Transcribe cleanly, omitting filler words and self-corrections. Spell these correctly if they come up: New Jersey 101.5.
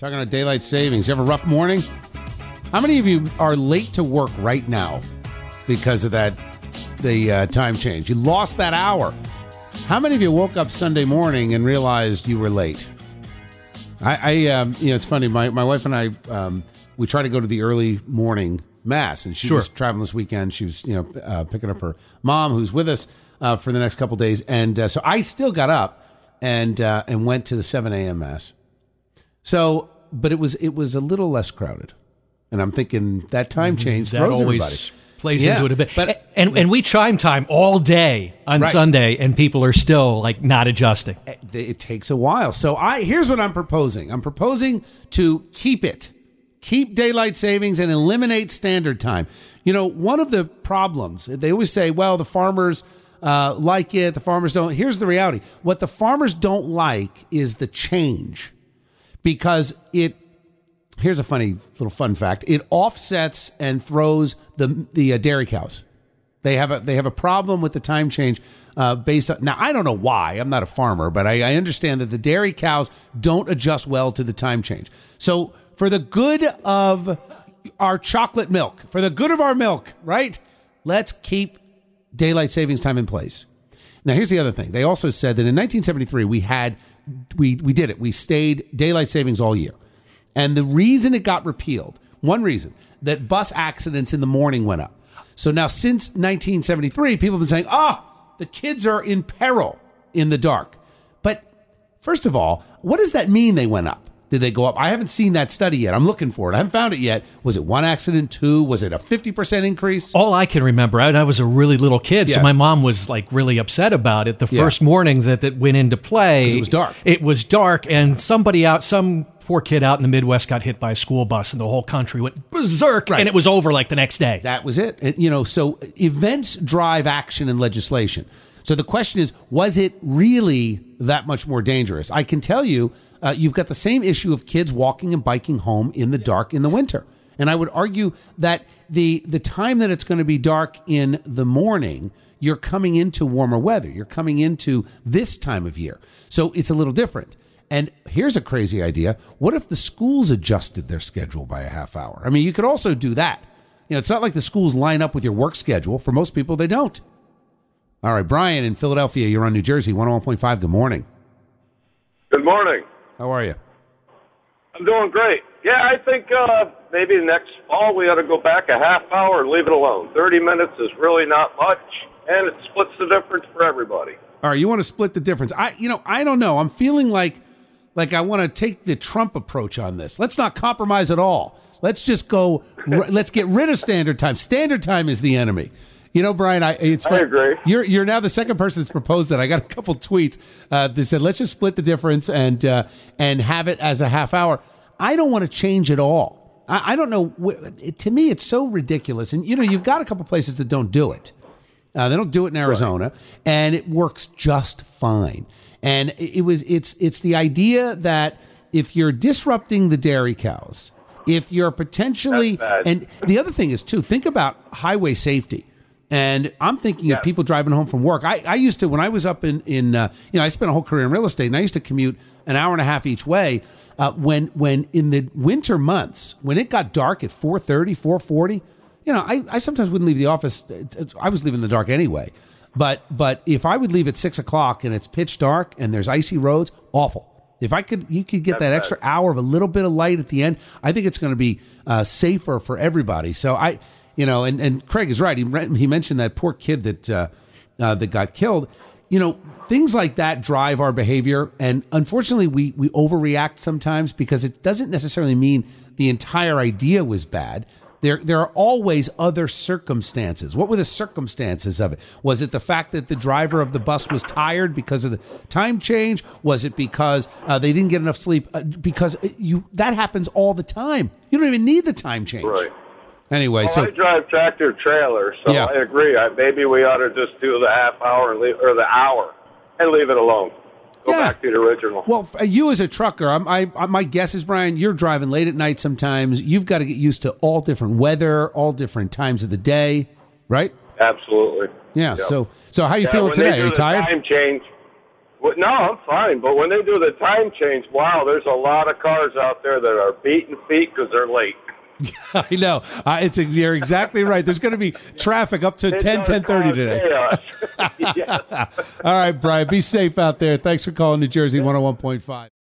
Talking about daylight savings. You have a rough morning? How many of you are late to work right now because of that, the time change? You lost that hour. How many of you woke up Sunday morning and realized you were late? I you know, it's funny. My wife and I, we try to go to the early morning mass, and she was traveling this weekend. She was, picking up her mom, who's with us for the next couple of days, and so I still got up and went to the 7 a.m. mass. So, but it was a little less crowded, and I'm thinking that time change throws everybody. Plays into it a bit. But, and we chime time all day on Sunday, and people are still like not adjusting. It takes a while. So here's what I'm proposing. I'm proposing to keep it. Keep daylight savings and eliminate standard time. You know, one of the problems, they always say, well, the farmers like it, the farmers don't. Here's the reality. What the farmers don't like is the change, because here's a funny little fun fact. It offsets and throws the dairy cows. They have a problem with the time change based on. Now, I don't know why. I'm not a farmer, but I understand that the dairy cows don't adjust well to the time change. So for the good of our chocolate milk, for the good of our milk, right? Let's keep daylight savings time in place. Now, here's the other thing. They also said that in 1973, we did it. We stayed daylight savings all year. And the reason it got repealed, one reason, that bus accidents in the morning went up. So now since 1973, people have been saying, the kids are in peril in the dark. But first of all, what does that mean they went up? Did they go up? I haven't seen that study yet. I'm looking for it. I haven't found it yet. Was it one accident, two? Was it a 50% increase? All I can remember, I was a really little kid, so my mom was like really upset about it the first morning that went into play. 'Cause it was dark. It was dark, and some poor kid out in the Midwest got hit by a school bus, and the whole country went berserk, and it was over like the next day. That was it. And, so events drive action and legislation. So the question is, was it really that much more dangerous? I can tell you, you've got the same issue of kids walking and biking home in the dark in the winter. And I would argue that the time that it's going to be dark in the morning, you're coming into warmer weather. You're coming into this time of year. So it's a little different. And here's a crazy idea. What if the schools adjusted their schedule by a half hour? I mean, you could also do that. It's not like the schools line up with your work schedule. For most people, they don't. All right, Brian in Philadelphia, you're on New Jersey 101.5. Good morning. Good morning. How are you? I'm doing great. Yeah, I think maybe next fall we ought to go back a half hour and leave it alone. 30 minutes is really not much, and it splits the difference for everybody. All right, you want to split the difference. I don't know. I'm feeling like I want to take the Trump approach on this. Let's not compromise at all. Let's just go, let's get rid of standard time. Standard time is the enemy. Brian, I agree. You're now the second person that's proposed that. I got a couple tweets that said, let's just split the difference and have it as a half hour. I don't want to change at all. I don't know. To me, it's so ridiculous. And, you've got a couple places that don't do it. They don't do it in Arizona, and it works just fine. And it's the idea that if you're disrupting the dairy cows, if you're potentially... And the other thing is, too, think about highway safety. And I'm thinking of people driving home from work. I used to, when I was up I spent a whole career in real estate, and I used to commute an hour and a half each way. When in the winter months, when it got dark at 4:30, 4:40, I sometimes wouldn't leave the office. I was leaving in the dark anyway. But if I would leave at 6 o'clock and it's pitch dark and there's icy roads, awful. If you could get that extra hour of a little bit of light at the end, I think it's going to be safer for everybody. So and Craig is right. He mentioned that poor kid that got killed. Things like that drive our behavior. And unfortunately, we overreact sometimes because it doesn't necessarily mean the entire idea was bad. There are always other circumstances. What were the circumstances of it? Was it the fact that the driver of the bus was tired because of the time change? Was it because they didn't get enough sleep? That happens all the time. You don't even need the time change. Right. Anyway, I drive tractor trailer, so yeah. I agree. Maybe we ought to just do the half hour or the hour and leave it alone. Go back to the original. Well, you as a trucker, my guess is, Brian, you're driving late at night sometimes. You've got to get used to all different weather, all different times of the day, right? Absolutely. Yeah. So how are you feeling today? Are you tired? Time change. Well, no, I'm fine. But when they do the time change, wow, there's a lot of cars out there that are beating feet because they're late. I know. You're exactly right. There's going to be traffic up to 10:30 today. All right, Brian, be safe out there. Thanks for calling New Jersey 101.5.